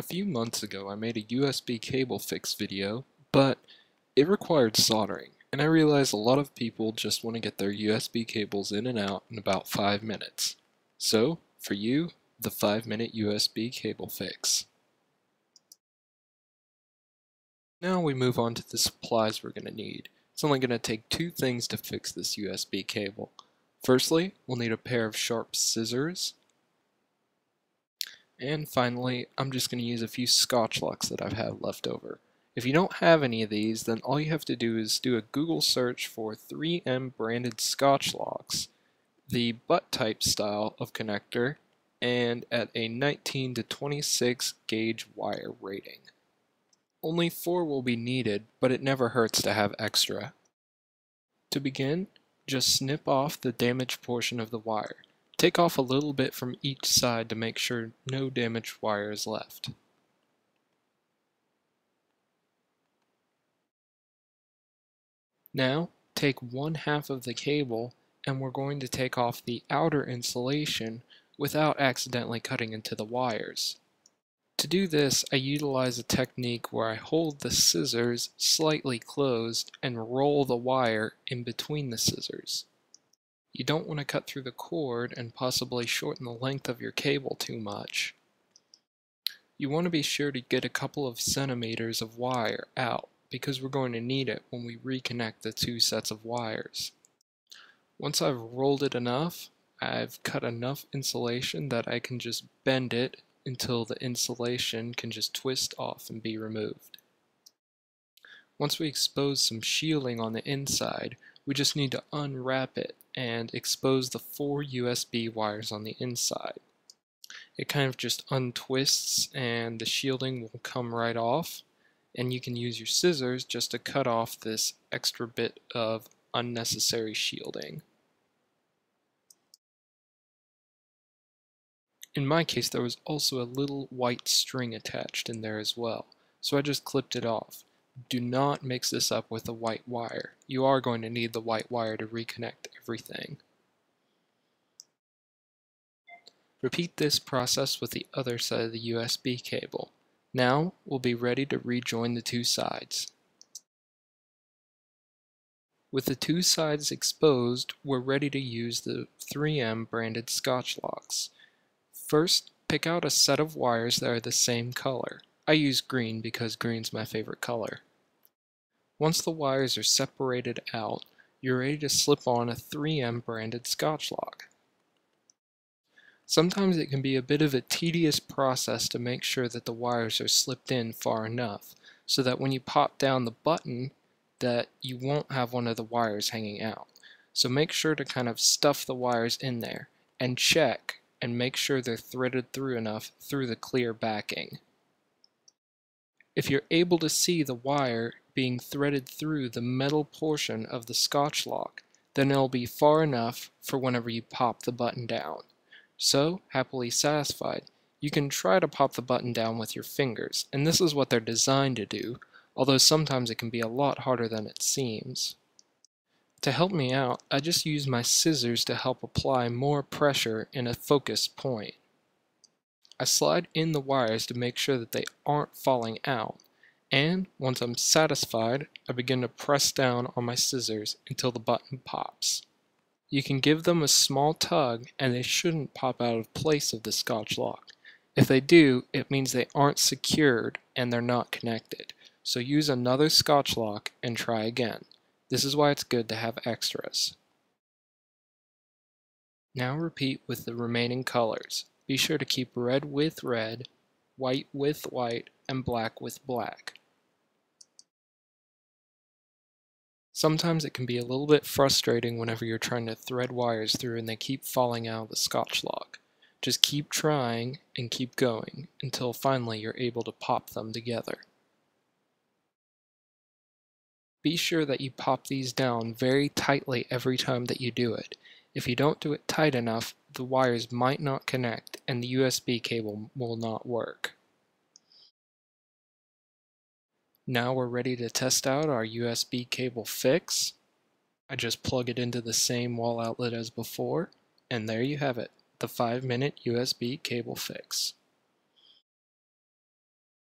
A few months ago I made a USB cable fix video, but it required soldering, and I realized a lot of people just want to get their USB cables in and out in about 5 minutes. So, for you, the 5-minute USB cable fix. Now we move on to the supplies we're going to need. It's only going to take 2 things to fix this USB cable. Firstly, we'll need a pair of sharp scissors. And finally, I'm just going to use a few Scotchloks that I've had left over. If you don't have any of these, then all you have to do is do a Google search for 3M branded Scotchloks, the butt type style of connector, and at a 19 to 26 gauge wire rating. Only 4 will be needed, but it never hurts to have extra. To begin, just snip off the damaged portion of the wire. Take off a little bit from each side to make sure no damaged wire is left. Now, take 1/2 of the cable, and we're going to take off the outer insulation without accidentally cutting into the wires. To do this, I utilize a technique where I hold the scissors slightly closed and roll the wire in between the scissors. You don't want to cut through the cord and possibly shorten the length of your cable too much. You want to be sure to get a couple of centimeters of wire out, because we're going to need it when we reconnect the 2 sets of wires. Once I've rolled it enough, I've cut enough insulation that I can just bend it until the insulation can just twist off and be removed. Once we expose some shielding on the inside, we just need to unwrap it and expose the 4 USB wires on the inside. It kind of just untwists and the shielding will come right off, and you can use your scissors just to cut off this extra bit of unnecessary shielding. In my case, there was also a little white string attached in there as well, so I just clipped it off. Do not mix this up with the white wire. You are going to need the white wire to reconnect everything. Repeat this process with the other side of the USB cable. Now we'll be ready to rejoin the 2 sides. With the 2 sides exposed, we're ready to use the 3M branded Scotchloks. First, pick out a set of wires that are the same color. I use green because green's my favorite color. Once the wires are separated out, you're ready to slip on a 3M branded Scotchlok. Sometimes it can be a bit of a tedious process to make sure that the wires are slipped in far enough, so that when you pop down the button that you won't have one of the wires hanging out. So make sure to kind of stuff the wires in there and check and make sure they're threaded through enough through the clear backing. If you're able to see the wire being threaded through the metal portion of the Scotchlok, then it'll be far enough for whenever you pop the button down. So, happily satisfied, you can try to pop the button down with your fingers, and this is what they're designed to do, although sometimes it can be a lot harder than it seems. To help me out, I just use my scissors to help apply more pressure in a focused point. I slide in the wires to make sure that they aren't falling out, and once I'm satisfied, I begin to press down on my scissors until the button pops. You can give them a small tug and they shouldn't pop out of place of the Scotchlok. If they do, it means they aren't secured and they're not connected. So use another Scotchlok and try again. This is why it's good to have extras. Now repeat with the remaining colors. Be sure to keep red with red, white with white, and black with black. Sometimes it can be a little bit frustrating whenever you're trying to thread wires through and they keep falling out of the Scotchlok. Just keep trying and keep going until finally you're able to pop them together. Be sure that you pop these down very tightly every time that you do it. If you don't do it tight enough, the wires might not connect and the USB cable will not work. Now we're ready to test out our USB cable fix. I just plug it into the same wall outlet as before, and there you have it, the 5-minute USB cable fix.